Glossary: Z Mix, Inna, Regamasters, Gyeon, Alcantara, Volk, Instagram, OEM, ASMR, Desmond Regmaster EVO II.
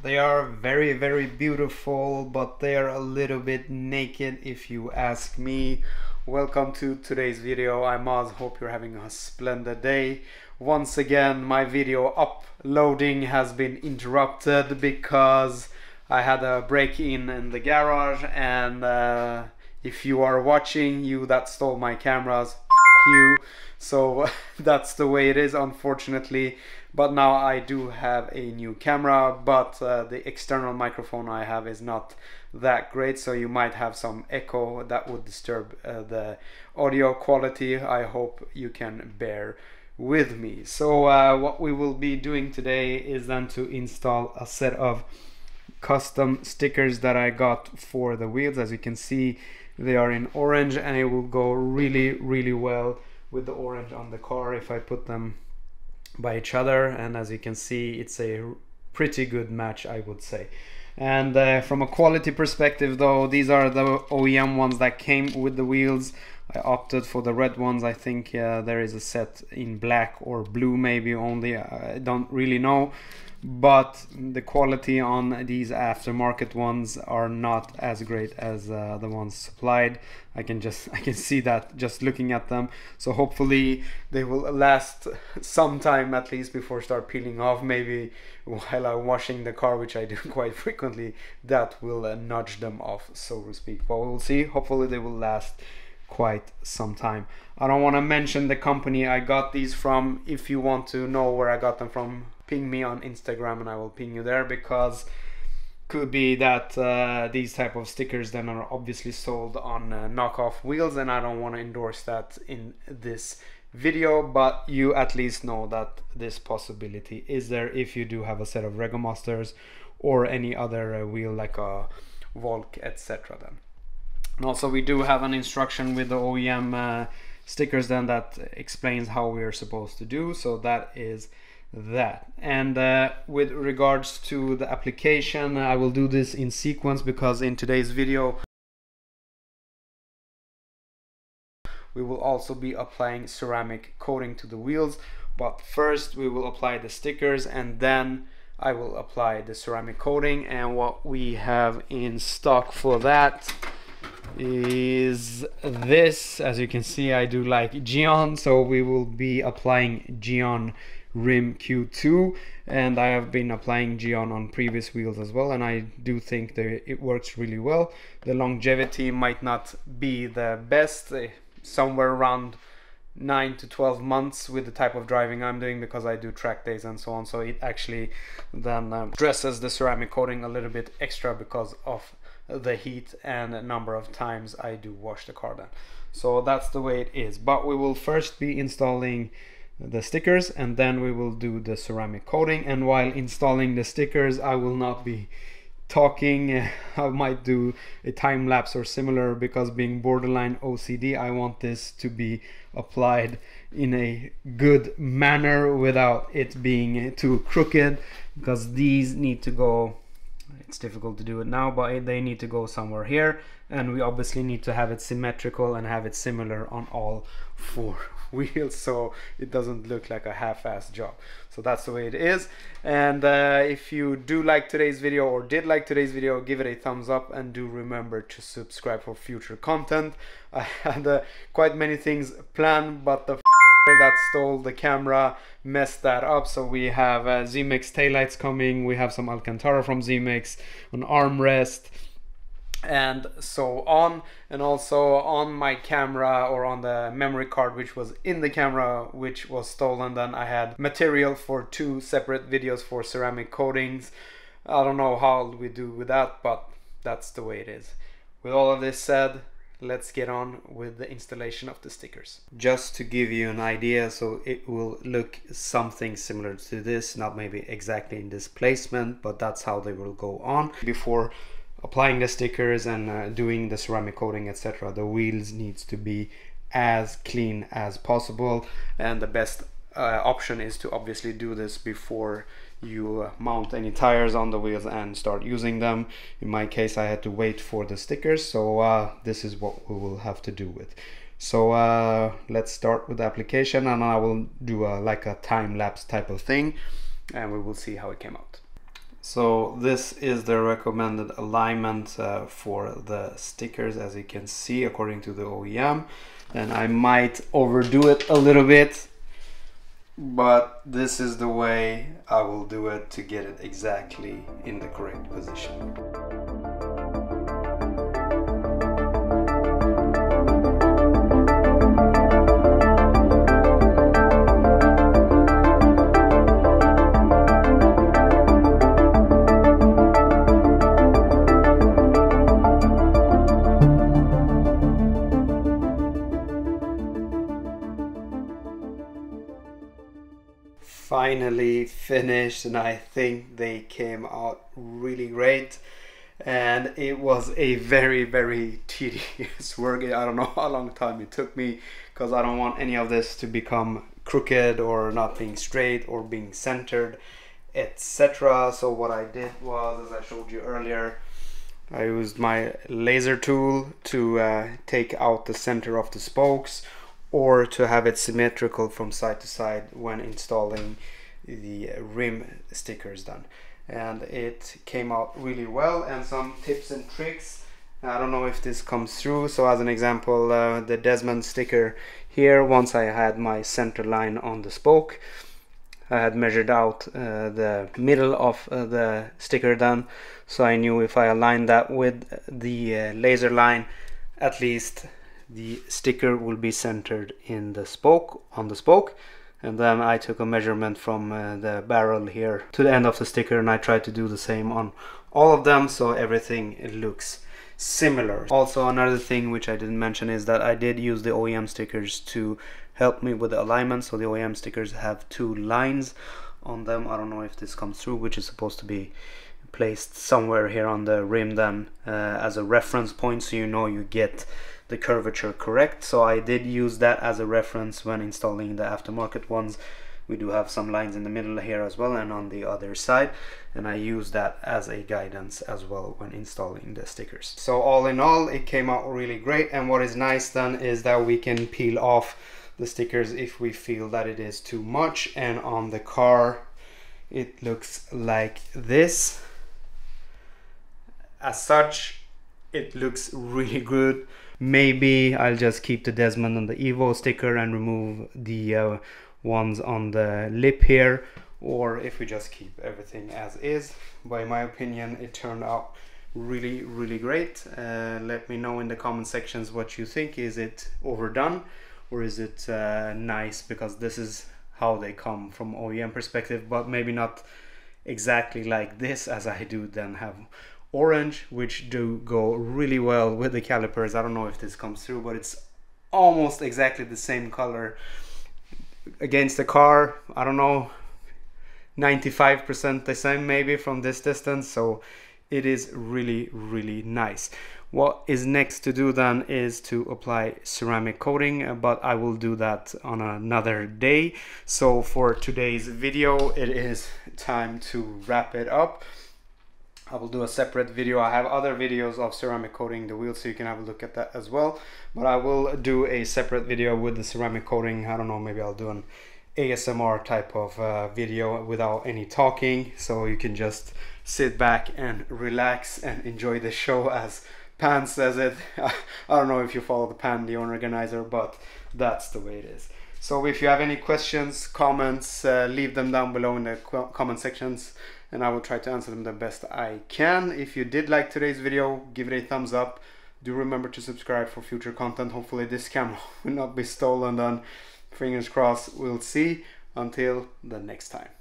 They are very, very beautiful, but they are a little bit naked if you ask me. Welcome to today's video. I'm Oz, hope you're having a splendid day. Once again, my video uploading has been interrupted because I had a break-in in the garage, and if you are watching, you that stole my cameras, you. So that's the way it is, unfortunately. But now I do have a new camera, but the external microphone I have is not that great, so you might have some echo that would disturb the audio quality. I hope you can bear with me. So what we will be doing today is then to install a set of custom stickers that I got for the wheels. As you can see, they are in orange, and it will go really, really well with the orange on the car if I put them by each other. And as you can see, it's a pretty good match, I would say. And from a quality perspective though, these are the OEM ones that came with the wheels. I opted for the red ones. I think there is a set in black or blue maybe only, I don't really know. But the quality on these aftermarket ones are not as great as the ones supplied. I can see that just looking at them. So hopefully they will last some time at least before start peeling off. Maybe while I'm washing the car, which I do quite frequently, that will nudge them off, so to speak. But we'll see. Hopefully they will last quite some time. I don't want to mention the company I got these from. If you want to know where I got them from, ping me on Instagram and I will ping you there, because could be that these type of stickers then are obviously sold on knockoff wheels, and I don't want to endorse that in this video, but you at least know that this possibility is there if you do have a set of Regamasters or any other wheel like a Volk, etc. Then and also we do have an instruction with the OEM stickers then that explains how we are supposed to do, so that is that. And with regards to the application, I will do this in sequence, because in today's video we will also be applying ceramic coating to the wheels. But first we will apply the stickers, and then I will apply the ceramic coating. And what we have in stock for that is this. As you can see, I do like Gyeon, so we will be applying Gyeon Rim Q2, and I have been applying Gyeon on previous wheels as well, and I do think that it works really well. The longevity might not be the best, somewhere around 9 to 12 months with the type of driving I'm doing, because I do track days and so on. So it actually then dresses the ceramic coating a little bit extra because of the heat and the number of times I do wash the car then. So that's the way it is. But we will first be installing the stickers, and then we will do the ceramic coating. And while installing the stickers, I will not be talking. I might do a time lapse or similar, because being borderline OCD, I want this to be applied in a good manner without it being too crooked, because these need to go, it's difficult to do it now, but they need to go somewhere here, and we obviously need to have it symmetrical and have it similar on all four wheels, so it doesn't look like a half-assed job. So that's the way it is. And if you do like today's video, or did like today's video, give it a thumbs up, and do remember to subscribe for future content. I had quite many things planned, but the that stole the camera messed that up. So we have Z Mix taillights coming, we have some Alcantara from Z Mix, an armrest, and so on. And also on my camera, or on the memory card which was in the camera, which was stolen, then I had material for two separate videos for ceramic coatings. I don't know how we do with that, but that's the way it is. With all of this said, let's get on with the installation of the stickers. Just to give you an idea, so it will look something similar to this, not maybe exactly in this placement, but that's how they will go on. Before applying the stickers and doing the ceramic coating, etc., the wheels needs to be as clean as possible, and the best option is to obviously do this before you mount any tires on the wheels and start using them. In my case, I had to wait for the stickers, so this is what we will have to do with. So let's start with the application, and I will do like a time-lapse type of thing, and we will see how it came out. So this is the recommended alignment for the stickers, as you can see, according to the OEM. And I might overdo it a little bit, but this is the way I will do it to get it exactly in the correct position. Finally finished, and I think they came out really great, and it was a very, very tedious work. I don't know how long time it took me, because I don't want any of this to become crooked or not being straight or being centered, etc. So what I did was, as I showed you earlier, I used my laser tool to take out the center of the spokes, or to have it symmetrical from side to side when installing the rim stickers done. And it came out really well. And some tips and tricks, I don't know if this comes through. So as an example, the Desmond sticker here, once I had my center line on the spoke, I had measured out the middle of the sticker done. So I knew if I aligned that with the laser line, at least the sticker will be centered in the spoke, on the spoke. And then I took a measurement from the barrel here to the end of the sticker, and I tried to do the same on all of them, so everything looks similar. Also, another thing which I didn't mention is that I did use the OEM stickers to help me with the alignment. So the OEM stickers have two lines on them, I don't know if this comes through, which is supposed to be placed somewhere here on the rim then as a reference point, so you know you get the curvature correct. So I did use that as a reference when installing the aftermarket ones. We do have some lines in the middle here as well, and on the other side, and I use that as a guidance as well when installing the stickers. So all in all, it came out really great, and what is nice then is that we can peel off the stickers if we feel that it is too much. And on the car it looks like this. As such, it looks really good. Maybe I'll just keep the Desmond on the EVO sticker and remove the ones on the lip here, or if we just keep everything as is. By my opinion, it turned out really great. Let me know in the comment sections what you think. Is it overdone, or is it nice? Because this is how they come from OEM perspective, but maybe not exactly like this, as I do then have orange, which do go really well with the calipers. I don't know if this comes through, but it's almost exactly the same color against the car. I don't know, 95% the same maybe from this distance. So it is really nice. What is next to do then is to apply ceramic coating, but I will do that on another day. So for today's video, it is time to wrap it up. I will do a separate video. I have other videos of ceramic coating the wheels, so you can have a look at that as well. But I will do a separate video with the ceramic coating. I don't know, maybe I'll do an ASMR type of video without any talking, so you can just sit back and relax and enjoy the show, as Pan says it. I don't know if you follow the Pan, the owner organizer, but that's the way it is. So if you have any questions, comments, leave them down below in the comment sections, and I will try to answer them the best I can. If you did like today's video, give it a thumbs up. Do remember to subscribe for future content. Hopefully this camera will not be stolen then. Fingers crossed, we'll see. Until the next time.